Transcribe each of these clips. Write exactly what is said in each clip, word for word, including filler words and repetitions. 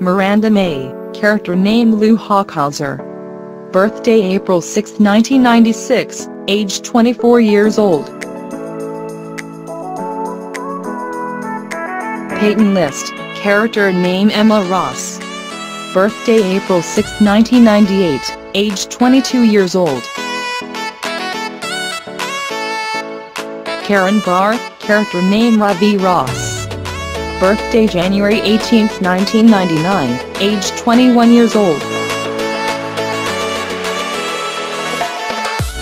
Miranda May, character name Lou Hockhauser. Birthday April sixth nineteen ninety-six, age twenty-four years old. Peyton List, character name Emma Ross. Birthday April sixth nineteen ninety-eight, age twenty-two years old. Karan Brar, character name Ravi Ross. Birthday January eighteenth nineteen ninety-nine, age twenty-one years old.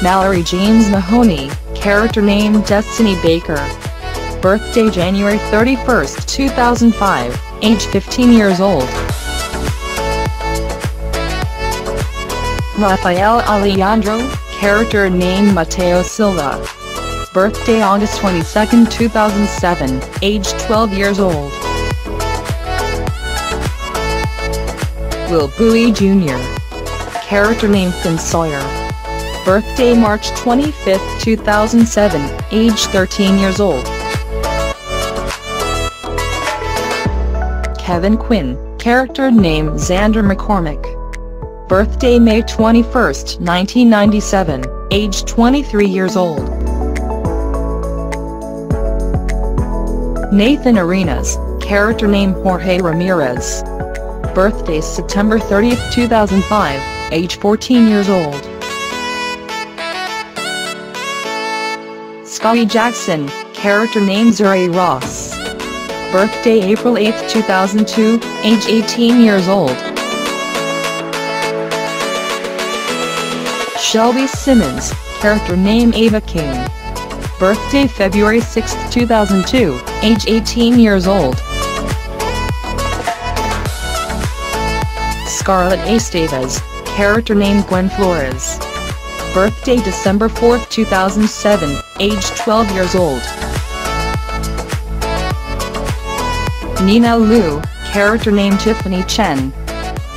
Mallory James Mahoney, character name Destiny Baker. Birthday January thirty-first two thousand five, age fifteen years old. Raphael Alejandro, character name Mateo Silva. Birthday August twenty-second two thousand seven, age twelve years old. Will Bowie Junior, character name Finn Sawyer. Birthday March twenty-fifth two thousand seven, age thirteen years old. Kevin Quinn, character name Xander McCormick. Birthday May twenty-first nineteen ninety-seven, age twenty-three years old. Nathan Arenas, character name Jorge Ramirez. Birthday September thirtieth two thousand five, age fourteen years old. Skai Jackson, character name Zuri Ross. Birthday April eighth two thousand two, age eighteen years old. Shelby Simmons, character name Ava King. Birthday February sixth two thousand two, age eighteen years old. Scarlett A. Stavis, character name Gwen Flores. Birthday December fourth two thousand seven, age twelve years old. Nina Liu, character name Tiffany Chen.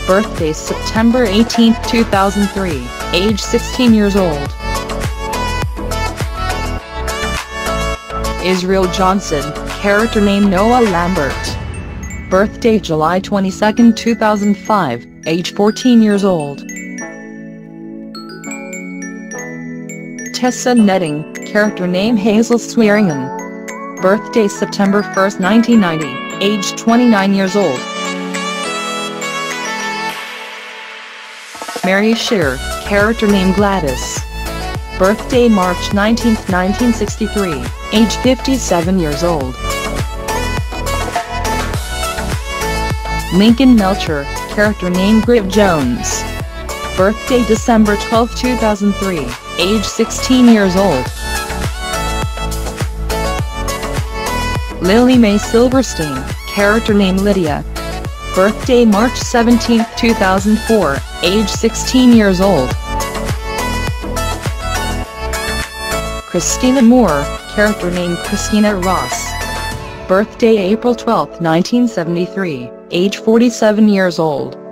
Birthday September eighteenth two thousand three, age sixteen years old. Israel Johnson, character name Noah Lambert. Birthday July twenty-second two thousand five, age fourteen years old. Tessa Netting, character name Hazel Swearingen. Birthday September first nineteen ninety, age twenty-nine years old. Mary Shear, character name Gladys. Birthday March nineteenth nineteen sixty-three, age fifty-seven years old. Lincoln Melcher, character name Griff Jones. Birthday December twelfth two thousand three, age sixteen years old. Lily Mae Silverstein, character name Lydia. Birthday March seventeenth two thousand four, age sixteen years old. Christina Moore, character name Christina Ross. Birthday April twelfth nineteen seventy-three, age forty-seven years old.